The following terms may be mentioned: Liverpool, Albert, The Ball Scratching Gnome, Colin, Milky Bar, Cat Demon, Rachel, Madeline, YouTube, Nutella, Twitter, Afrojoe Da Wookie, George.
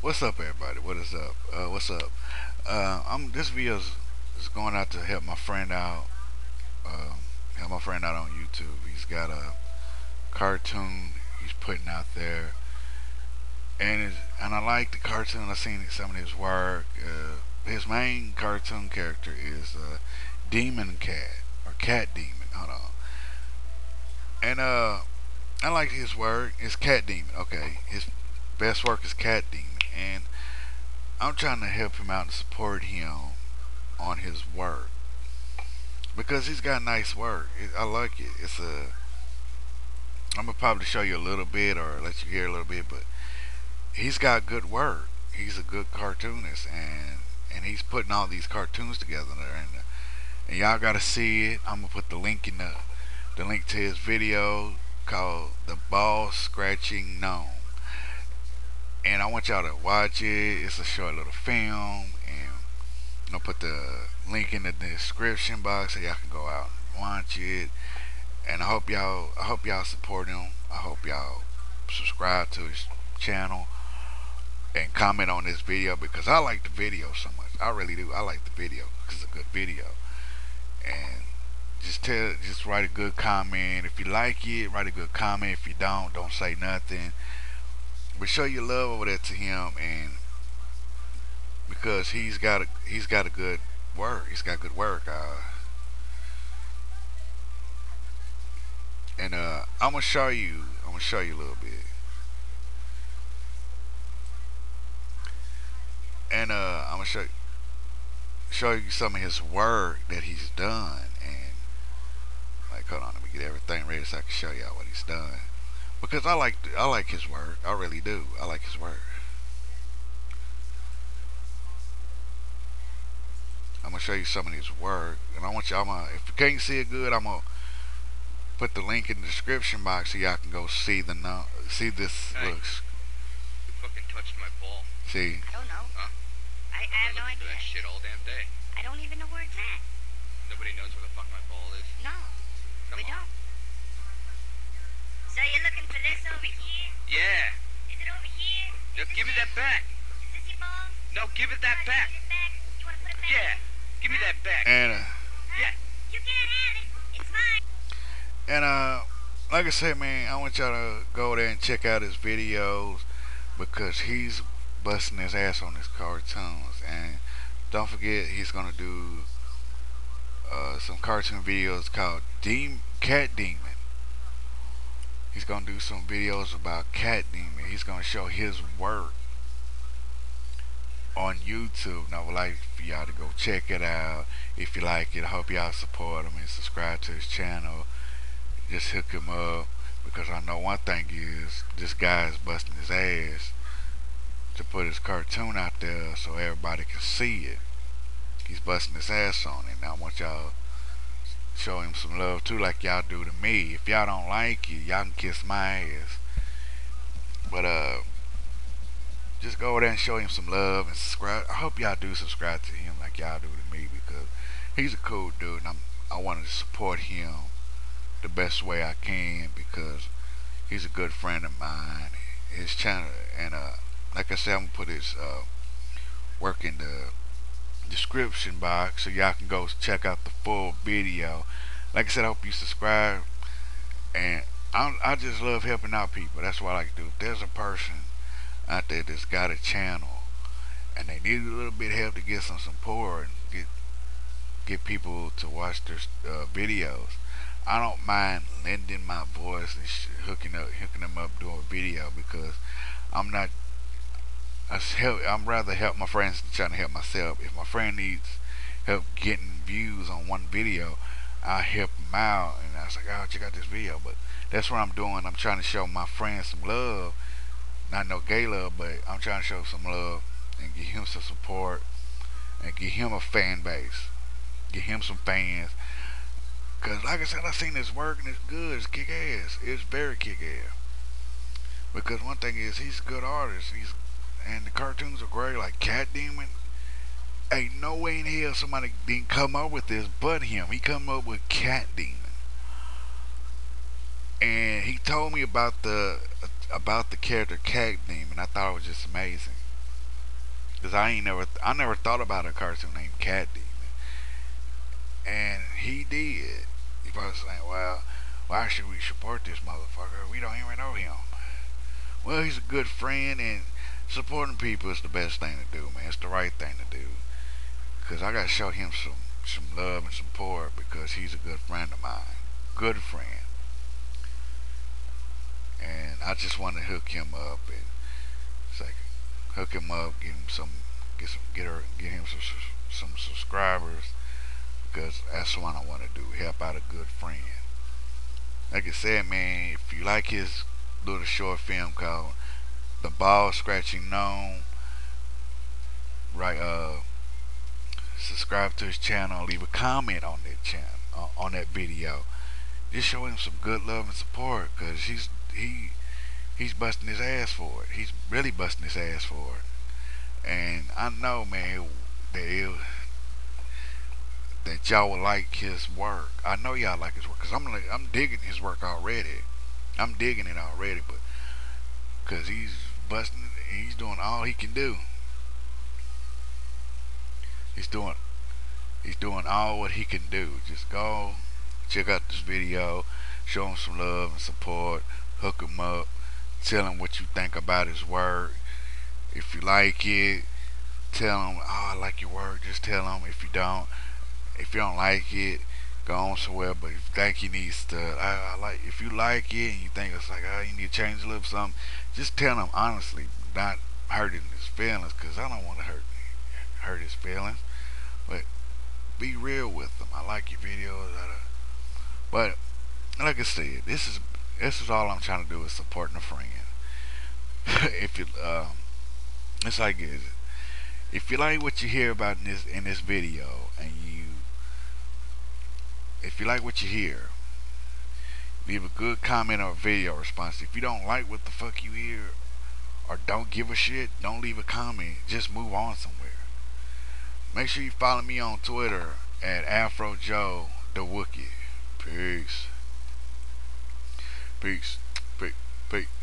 What's up, everybody? What is up? This video is going out to help my friend out. Help my friend out on YouTube. He's got a cartoon he's putting out there, and I like the cartoon. I've seen some of his work. His main cartoon character is Demon Cat, or Cat Demon. Hold on. And I like his work. It's Cat Demon. Okay, his best work is Cat Demon, and I'm trying to help him out and support him on his work because he's got nice work. I like it. I'm gonna probably show you a little bit or let you hear a little bit, but he's got good work. He's a good cartoonist, and he's putting all these cartoons together, and y'all gotta see it. I'm gonna put the link in the link to his video called The Ball Scratching Gnome, and I want y'all to watch it. It's a short little film, and I'm gonna put the link in the description box so y'all can go out and watch it. And I hope y'all support him. I hope y'all subscribe to his channel and comment on this video, because I like the video so much. I really do. I like the video because it's a good video. And just write a good comment. If you like it, write a good comment. If you don't say nothing. But show your love over there to him, and because he's got a good work. He's got good work. And I'm gonna show you a little bit. And I'm gonna show you some of his work that he's done, and like, hold on, let me get everything ready so I can show y'all what he's done, because I like his work. I really do. I like his work. I'm gonna show you some of his work, and I want y'all. If you can't see it good, I'm gonna put the link in the description box so y'all can go see this. Hey, looks. You fucking touched my ball. See. I don't know. Huh? I have no idea. That shit all damn day. I don't even know where it's at. Nobody knows where the fuck my ball is. No. Come we on. Don't. So you're looking for this over here? Yeah. Is it over here? No, give me that back. Is this your ball? No, give it that back. Give it back. You want to put it back? Yeah. Give me that back. Anna. Yeah. You can't have it. It's mine. And like I said, man, I want y'all to go there and check out his videos, because he's busting his ass on his cartoons. And don't forget, he's gonna do some cartoon videos called Cat Demon. He's gonna do some videos about Cat Demon. He's gonna show his work on YouTube, and I would like for y'all to go check it out. If you like it, I hope y'all support him and subscribe to his channel. Just hook him up, because I know one thing is this guy is busting his ass to put his cartoon out there so everybody can see it. He's busting his ass on it. Now I want y'all to show him some love too, like y'all do to me. If y'all don't like it, y'all can kiss my ass. But just go over there and show him some love and subscribe. I hope y'all do subscribe to him like y'all do to me, because he's a cool dude, and I wanted to support him the best way I can, because he's a good friend of mine. His channel, and like I said, I'm gonna put his work in the description box so y'all can go check out the full video. Like I said, I hope you subscribe, and I just love helping out people. That's what I like to do. If there's a person out there that's got a channel and they need a little bit of help to get some support and get people to watch their videos, I don't mind lending my voice and hooking them up, doing a video, because I'm rather help my friends than trying to help myself. If my friend needs help getting views on one video, I help him out, and I was like, oh, check out this video. But that's what I'm doing. I'm trying to show my friends some love, not no gay love, but I'm trying to show some love and give him some support and give him a fan base, give him some fans. Because, like I said, I've seen this work, and it's good. It's kick ass. It's very kick ass. Because one thing is, he's a good artist. And the cartoons are great, like Cat Demon. Ain't no way in hell somebody didn't come up with this but him. He come up with Cat Demon. And he told me about the character Cat Demon. I thought it was just amazing. Cause I never thought about a cartoon named Cat Demon, and he did. He probably saying, "Well, why should we support this motherfucker? We don't even know him." Well, he's a good friend, and supporting people is the best thing to do, man. It's the right thing to do. Cause I gotta show him some love and support because he's a good friend of mine, good friend. And I just want to hook him up and say, hook him up, get him some subscribers, because that's what I want to do. Help out a good friend. Like I said, man, if you like his little short film called The Ball Scratching Gnome, right? Subscribe to his channel. Leave a comment on that channel, on that video. Just show him some good love and support, cause he's busting his ass for it. He's really busting his ass for it. And I know, man, that y'all would like his work. I know y'all like his work, cause I'm digging his work already. I'm digging it already, but cause he's busting, he's doing all he can do. He's doing all what he can do. Just go check out this video, show him some love and support, hook him up, tell him what you think about his work. If you like it, tell him, "Oh, I like your work." Just tell him. If you don't like it, go on somewhere. But if you think he needs to, if you like it and you think it's like, "Oh, you need to change a little something," just tell him honestly, not hurting his feelings, because I don't want to hurt his feelings. But be real with them. "I like your videos." But like I said, this is all I'm trying to do is supporting a friend. If you it's like this. If you like what you hear about in this video, and if you like what you hear, leave a good comment or video response. If you don't like what the fuck you hear or don't give a shit, don't leave a comment. Just move on somewhere. Make sure you follow me on Twitter at Afrojoe Da Wookie. Peace. Peace. Peace. Peace.